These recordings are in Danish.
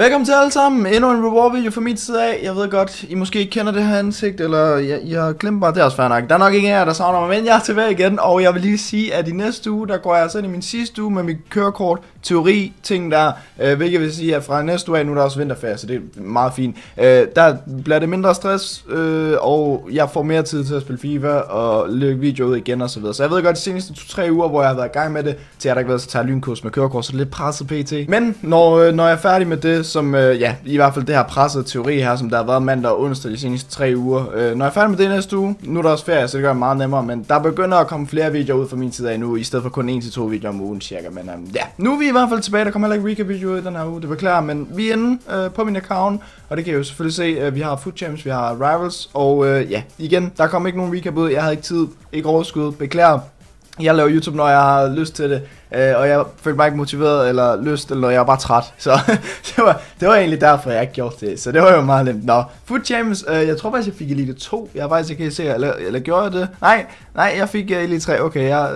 Velkommen til alle sammen, endnu en reward-video fra min side af. Jeg ved godt, I måske ikke kender det her ansigt, eller jeg har glemt bare, det er også fair nok. Der er nok ingen af jer, der savner mig, men jeg er tilbage igen, og jeg vil lige sige, at i næste uge, der går jeg altså ind i min sidste uge med mit kørekort, teori, ting der, hvilket vil sige, at fra næste uge af, nu er der også vinterferie, så det er meget fint. Der bliver det mindre stress, og jeg får mere tid til at spille FIFA, og lægge video ud igen og så videre. Så jeg ved godt, de seneste 2-3 uger, hvor jeg har været i gang med det, til jeg der ikke været, så tager lynkurs med kørekort, så det er lidt presset pt. Men når jeg er færdig med det, som, ja, i hvert fald det her pressede teori her, som der har været mandag og onsdag de seneste 3 uger. Når jeg er færdig med det næste uge, nu er der også ferie, så det gør det meget nemmere, men der begynder at komme flere videoer ud fra min tid af nu, i stedet for kun 1-2 videoer om ugen cirka, men ja. Nu er vi i hvert fald tilbage, der kommer heller ikke recap-videoer ud i den her uge, det beklager, men vi er inde på min account, og det kan I jo selvfølgelig se, vi har Food Champs, vi har Rivals, og ja, igen, der kommer ikke nogen recap ud, jeg havde ikke tid, ikke overskud, beklager. Jeg laver YouTube, når jeg har lyst til det, og jeg følte mig ikke motiveret eller lyst, eller jeg var bare træt. Så det var egentlig derfor, jeg ikke gjorde det, så det var jo meget nemt. Nå, Food Champions, jeg tror faktisk, jeg fik Elite 2. Jeg har faktisk ikke set, eller gjorde jeg det? Nej, jeg fik Elite 3. Okay, ja,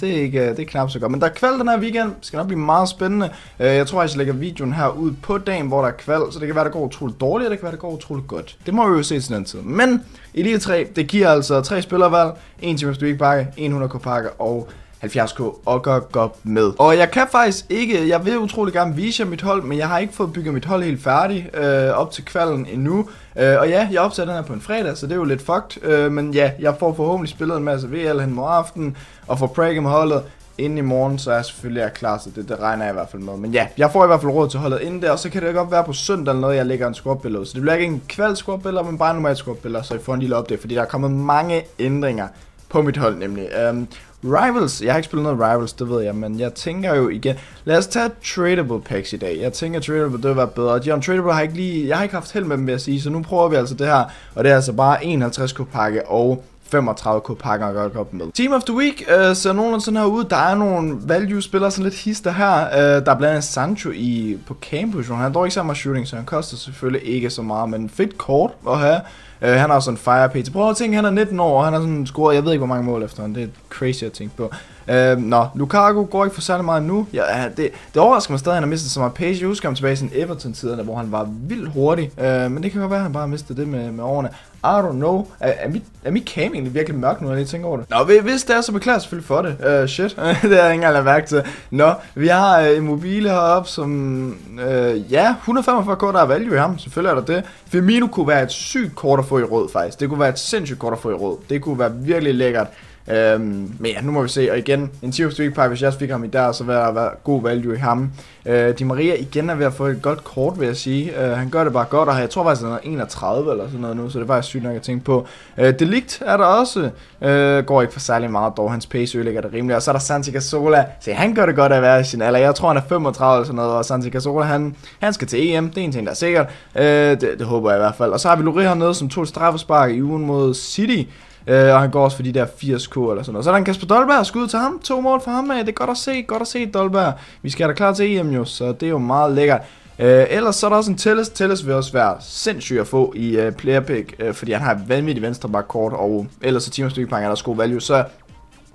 det er ikke, det er knap så godt. Men der er kval den her weekend, skal nok blive meget spændende. Jeg tror faktisk, jeg lægger videoen her ud på dagen, hvor der er kval, så det kan være, det går utroligt dårligt, eller det kan være, det går utroligt godt. Det må vi jo se til den tid. Men Elite 3, det giver altså 3 spillervalg, 1 times du ikke pakke, 100k pakke og 70k og gør godt med. Og jeg kan faktisk ikke, jeg vil utrolig gerne vise jer mit hold, men jeg har ikke fået bygget mit hold helt færdigt op til kvalden endnu. Og ja, jeg opsætter den her på en fredag, så det er jo lidt fucked. Men ja, jeg får forhåbentlig spillet en masse VL hen mod aften og får prægget med holdet inden i morgen, så jeg selvfølgelig er klar, så det regner jeg i hvert fald med. Men ja, jeg får i hvert fald råd til holdet inden der, og så kan det godt være på søndag eller noget, jeg lægger en squad-billede. Så det bliver ikke en kvaldsquad-billede, men bare en normal squad-billede, så I får en lille update, fordi der er kommet mange ændringer på mit hold nemlig. Rivals, jeg har ikke spillet noget Rivals, det ved jeg, men jeg tænker jo igen, lad os tage tradable packs i dag. Jeg tænker tradable, det vil være bedre. John Tradable har ikke lige, jeg har ikke haft held med dem, vil jeg sige, så nu prøver vi altså det her, og det er altså bare 51k pakke og 35k pakker og godt op med. Team of the Week ser nogenlunde sådan her ud. Der er nogle value-spillere, sådan lidt hister her. Der er blandt andet Sancho på campus. Han har dog ikke så meget shooting, så han koster selvfølgelig ikke så meget, men fedt kort at have. Han har sådan en fire PT. Prøv at tænke, han er 19 år, og han har sådan scoret, jeg ved ikke hvor mange mål efter han. Det er crazy at tænke på. Lukaku går ikke for særlig meget nu. Ja, det overrasker mig stadig, at han har mistet så meget pace. Jeg husker ham tilbage i sin Everton-tiderne, hvor han var vildt hurtig. Men det kan godt være, at han bare mistede det med årene. I don't know. Er mit cam egentlig virkelig mørkt nu, når jeg lige tænker over det? Nå, hvis det er, så beklager jeg selvfølgelig for det. Shit, det har jeg ikke engang lagt mærke til. Nå, vi har Immobile heroppe, som... ja, 145k, der er value i ham. Selvfølgelig er der det. Firmino kunne være et sygt kort at få i rød, faktisk. Det kunne være et sindssygt kort at få i rød. Det kunne være virkelig lækkert. Men ja, nu må vi se, og igen, en Champions League pakke, hvis jeg fik ham i der, så vil der være god value i ham. De Maria igen er ved at få et godt kort, vil jeg sige. Han gør det bare godt, og jeg tror faktisk, han er 31 eller sådan noget nu, så det er faktisk sygt nok at tænke på. Delict er der også, går ikke for særlig meget, dog hans pace ødelægger det rimeligt. Og så er der Santi Cazorla, se han gør det godt at være i sin alder, jeg tror han er 35 eller sådan noget, og Santi Cazorla, han skal til EM, det er en ting der er sikkert, det håber jeg i hvert fald. Og så har vi Lurie hernede, som tog et straffespark i ugen mod City. Og han går også for de der 80k eller sådan noget. Så er der en Kasper Dolberg, skud til ham, 2 mål for ham af. Det er godt at se, Dolberg. Vi skal da klar til EM jo, så det er jo meget lækkert. Ellers så er der også en Telles. Telles vil også være sindssygt at få i playerpick, fordi han har et vanvittigt venstreback-kort. Og ellers så teamstykkepanger er der god value. Så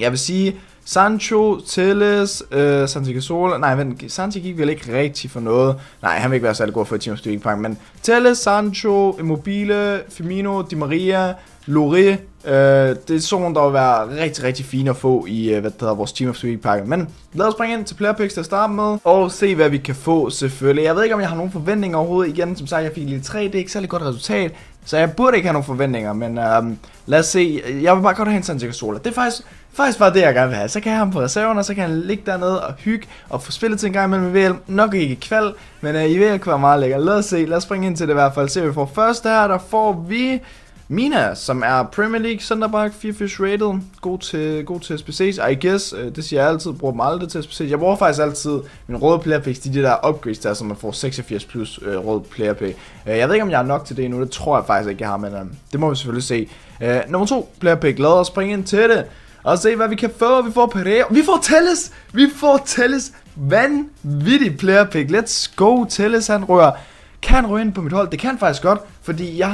jeg vil sige Sancho, Telles, Santi Cazorla. Nej, vent, Santi gik vel ikke rigtig for noget. Nej, han vil ikke være særlig god for et teamstykkepanger. Men Telles, Sancho, Immobile, Firmino, De Maria, Lurie. Det er sådan, der vil være rigtig, rigtig fine at få i vores Team of the Week-pakke. Men lad os springe ind til playerpicks til at starte med og se, hvad vi kan få selvfølgelig. Jeg ved ikke, om jeg har nogen forventninger overhovedet. Igen, som sagt, jeg fik lige 3, det er ikke særlig godt resultat, så jeg burde ikke have nogen forventninger. Men lad os se, jeg vil bare godt have en Santi Cazorla. Det er faktisk bare det, jeg gerne vil have. Så kan jeg have ham på reserven, og så kan han ligge dernede og hygge og få spillet til en gang imellem i VL. Nok ikke i kval, men i VL kunne være meget lækker. Lad os se, lad os springe ind til det i hvert fald. Se, hvad vi får først her, der får vi... Mina, som er Premier League centerback, 4-fish rated, god til SPC's, I guess, det siger jeg altid, bruger dem aldrig til SPC's. Jeg bruger faktisk altid min røde playerpicks, de der upgrades der, så man får 86 plus rød playerpick. Jeg ved ikke, om jeg er nok til det endnu, det tror jeg faktisk ikke, jeg har, men det må vi selvfølgelig se. Nummer 2, playerpick, lad os springe ind til det, og se hvad vi kan få. Vi får Paredes, vi får Telles, vanvittig playerpick, let's go. Telles, han kan røre ind på mit hold, det kan faktisk godt, fordi jeg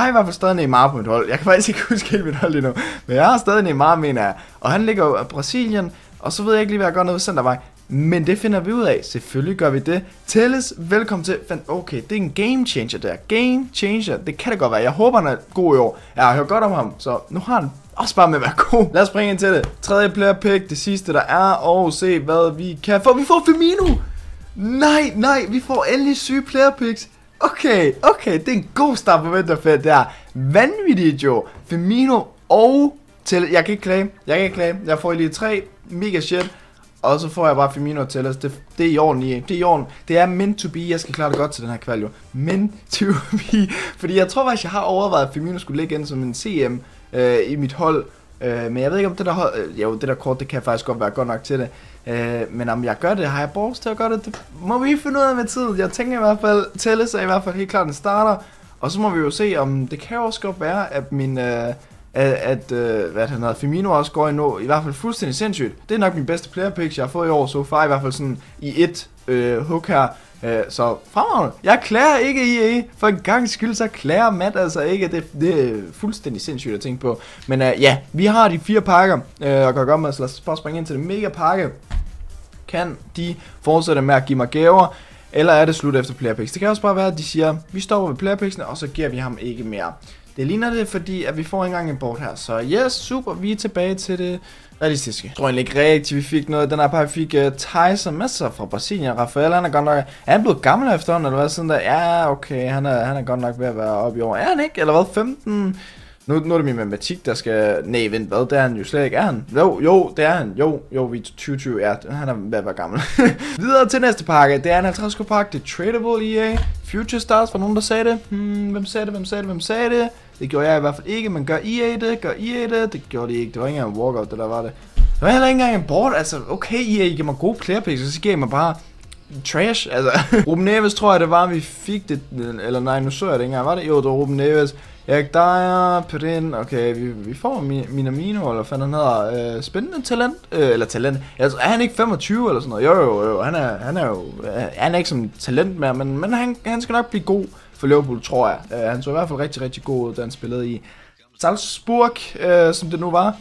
har i hvert fald stadig Neymar på mit hold. Jeg kan faktisk ikke huske helt mit hold lige nu, men jeg har stadig Neymar, mener jeg. Og han ligger jo i Brasilien, og så ved jeg ikke lige, hvad jeg gør nede ved centerback. Men det finder vi ud af. Selvfølgelig gør vi det. Telles, velkommen til. Okay, det er en game changer der. Game changer. Det kan det godt være. Jeg håber, han er god i år. Jeg har hørt godt om ham, så nu har han også bare med at være god. Lad os springe ind til det. Tredje player pick. Det sidste der er. Og se hvad vi kan få. Vi får Firmino. Nej, nej. Vi får endelig syge player picks. Okay, okay. Det er en god start på vinterfedt der. Vanvittigt jo. Firmino og Telles. Jeg kan ikke klage. Jeg får lige 3. Mega shit. Og så får jeg bare Firmino og Telles. Det er i orden, EA. Det er i orden. Det er meant to be. Jeg skal klare det godt til den her kval, jo. Meant to be. Fordi jeg tror faktisk, jeg har overvejet, at Firmino skulle ligge ind som en CM i mit hold. Men jeg ved ikke, om det der hold... jo, det der kort, det kan faktisk godt være godt nok til det. Men om jeg gør det, har jeg borgs til at gøre det? Det må vi finde ud af med tid. Jeg tænker i hvert fald, Telles er i hvert fald helt klart en starter. Og så må vi jo se, om det kan også godt være, at min... Firmino også går i nå, i hvert fald fuldstændig sindssygt. Det er nok min bedste player pick, jeg har fået i år så far, i hvert fald sådan i et hook her. Så fremragende. Jeg klager ikke EA. For en gang skyld, så klager Matt altså ikke. Det er fuldstændig sindssygt at tænke på. Men ja, vi har de 4 pakker, og kan godt med, så lad os bare springe ind til det mega pakke. Kan de fortsætte med at give mig gaver? Eller er det slut efter player picks? Det kan også bare være, at de siger, vi stopper ved player picksene, og så giver vi ham ikke mere. Det ligner det, fordi at vi får ikke engang en board her. Så yes, super, vi er tilbage til det realistiske. Jeg tror egentlig ikke rigtigt, vi fik noget. Den her par fik Tyson med sig fra Brasilien. Raphael, han er godt nok... Er han blevet gammel efterhånden, eller hvad? Sådan der, ja, okay, han er godt nok ved at være oppe i år. Er han ikke? Eller hvad? 15? Nu er det min matematik, der skal... Nej, vent, hvad? Det er han jo slet ikke. Er han? Jo, det er han. Jo, vi er 2020. Ja, han er ved at være gammel. Videre til næste pakke. Det er en 50 pakke. Det er tradable, EA. Future Stars. Var nogen, der sagde det? Hvem sagde det? Det gjorde jeg i hvert fald ikke, men gør EA det? Det gjorde de ikke. Det var ikke engang en walkout, det der var det. Det var heller ikke engang en board. Altså, okay, EA, I giver mig gode playerpicks, og så giver I mig bare trash. Altså, Ruben Neves tror jeg, det var, vi fik det. Eller nej, nu så jeg det ikke engang. Var det? Jo, det var Ruben Neves. Jeg dejer, Paredes. Okay, vi får Minamino, eller fanden han hedder. Spændende talent. Eller talent. Altså, er han ikke 25 eller sådan noget? Jo, han er jo... Han er ikke som talent mere, men han skal nok blive god for Liverpool, tror jeg. Han så i hvert fald rigtig, rigtig god ud, da han spillede i Salzburg, som det nu var.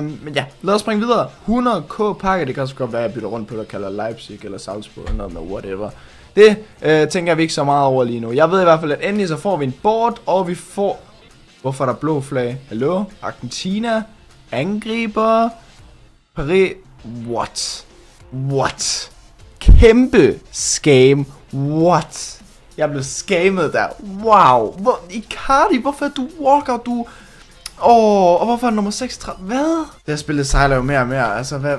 Men ja, lad os springe videre. 100k pakke, det kan også godt være, at jeg bytter rundt på det, kalder Leipzig eller Salzburg eller noget, whatever. Det tænker vi ikke så meget over lige nu. Jeg ved i hvert fald, at endelig så får vi en board, og vi får... Hvorfor er der blå flag? Hallo? Argentina? Angriber? Paris? What? Kæmpe scam. What? Jeg blev skammet der. Wow. Icardi, hvorfor er du walkout, du? Og hvorfor er nummer 36? Hvad? Det her spil, det sejler jo mere og mere. Altså, hvad?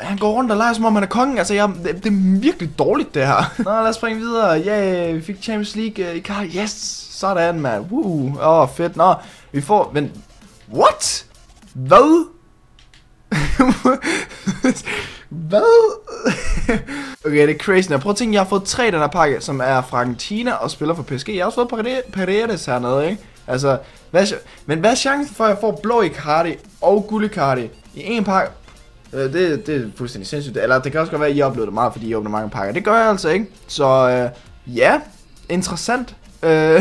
Han går rundt og leger, som om han er kongen. Altså, det er virkelig dårligt, det her. Nå, lad os springe videre. Ja, vi fik Champions League. Icardi, yes. Sådan, mand. Woo. Fedt. Nå, vi får... Men... What? Hvad? Hvad? Okay, det er crazy. Prøv at tænke, jeg har fået 3 den her pakke, som er fra Argentina og spiller for PSG. Jeg har også fået Paredes hernede, ikke? Altså, hvad er chancen for, at jeg får blå Icardi og guld Icardi i en pakke? Det er fuldstændig sindssygt. Eller det kan også godt være, at I oplevede det meget, fordi I åbner mange pakker. Det gør jeg altså ikke. Så ja, interessant. Det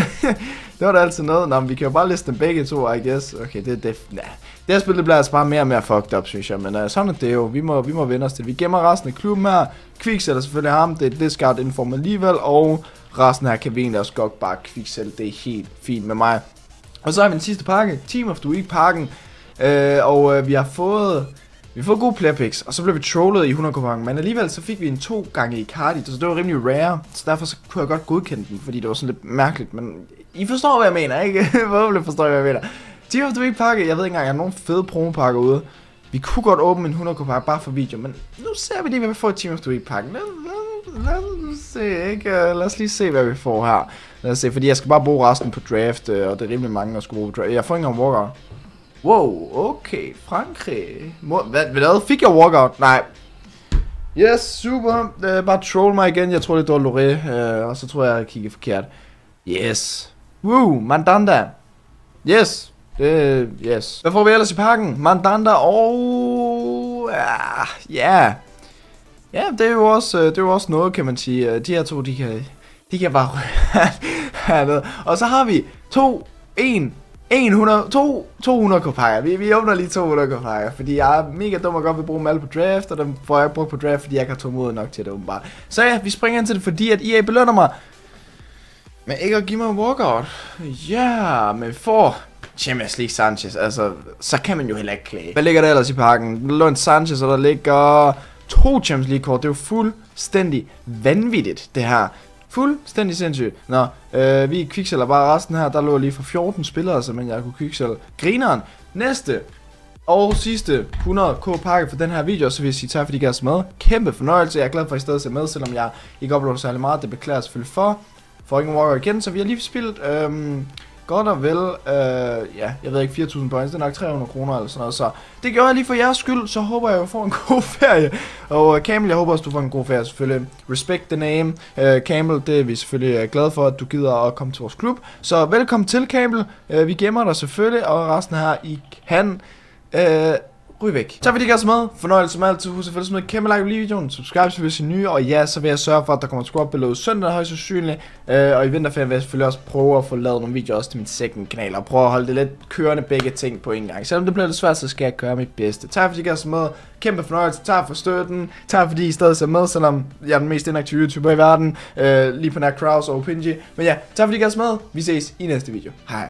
var da altid noget. Nå, men vi kan jo bare liste dem begge to, I guess. Okay, det nah. Det her spil, det bliver altså bare mere og mere fucked up, synes jeg. Men sådan er det jo. Vi må vende os til. Vi gemmer resten af klubben her. Kviksælder selvfølgelig ham. Det er discard inform alligevel. Og resten her kan vi egentlig også godt bare kviksælde. Det er helt fint med mig. Og så har vi den sidste pakke. Team of the Week pakken. Vi har fået... Vi får gode playpicks, og så blev vi trollet i 100-kupongen, men alligevel så fik vi en 2 gange Icardi, så det var rimelig rare, så derfor så kunne jeg godt godkende den, fordi det var sådan lidt mærkeligt, men I forstår, hvad jeg mener, ikke? Forhåbentlig forstår I, hvad jeg mener. Team of the Week pakke, jeg ved ikke engang, jeg har nogen fede promopakker ude. Vi kunne godt åbne en 100-kupongen bare for video, men nu ser vi lige, hvad vi får i Team of the Week pakken. Lad os se, ikke? Lad os lige se, hvad vi får her. Lad os se, fordi jeg skal bare bruge resten på draft, og det er rimelig mange, der skal bruge på draft. Jeg får ikke engang walkout. Wow, okay, Frankrig. Hvad fik jeg walkout? Nej. Yes, super. Bare troll mig igen. Jeg tror, det var Loré. Og så tror jeg, jeg kiggede forkert. Yes. Woo, Mandanda. Yes. Yes. Hvad får vi ellers i pakken? Mandanda og... Ja, det er jo også noget, kan man sige. De her to, de kan bare... Og så har vi 2, 1... 200 kopakker. Vi åbner lige 200 kopakker, fordi jeg er mega dum og godt vil bruge dem alle på draft, og dem får jeg brugt på draft, fordi jeg ikke har tålmodighed nok til det åbenbart. Så ja, vi springer ind til det, fordi at EA belønner mig med ikke at give mig en walkout. Ja, men for Champions League Sanchez, altså, så kan man jo heller ikke klage. Hvad ligger der ellers i pakken? Lund Sanchez, og der ligger 2 Champions League kort. Det er jo fuldstændig vanvittigt, det her. Fuldstændig sindssygt. Nå, vi kviksælder bare resten her. Der lå lige for 14 spillere, så men jeg kunne kviksælde grineren. Næste og sidste 100k pakke for den her video, så vil jeg sige tak fordi I gav os med. Kæmpe fornøjelse. Jeg er glad for at I stadig ser med, selvom jeg ikke uploader særlig meget. Det beklager jeg selvfølgelig for. Får ikke en walker igen, så vi har lige spillet godt og vel, ja, jeg ved ikke, 4.000 points, det er nok 300 kroner eller sådan noget, så det gjorde jeg lige for jeres skyld, så håber jeg, at jeg får en god ferie. Og Camel, jeg håber også, du får en god ferie selvfølgelig. Respect the name, Camel, det er vi selvfølgelig glade for, at du gider at komme til vores klub. Så velkommen til, Camel, vi gemmer dig selvfølgelig, og resten her, I kan ryge væk. Tak fordi I gav os med, fornøjelse som altid, husk selvfølgelig smid et kæmpe like på videoen, subscribe til hvis I er nye, og ja, så vil jeg sørge for, at der kommer squad-billede søndag højst sandsynligt, og i vinterferien vil jeg selvfølgelig også prøve at få lavet nogle videoer også til min second kanal, og prøve at holde det lidt kørende begge ting på en gang. Selvom det bliver lidt svært, så skal jeg gøre mit bedste. Tak fordi I gav os med, kæmpe fornøjelse, tak for støtten, tak fordi I stadig ser med, selvom jeg er den mest inaktive YouTuber i verden, lige på nær Kraus og Opinji, men ja, tak fordi I gav os med, vi ses i næste video, hej.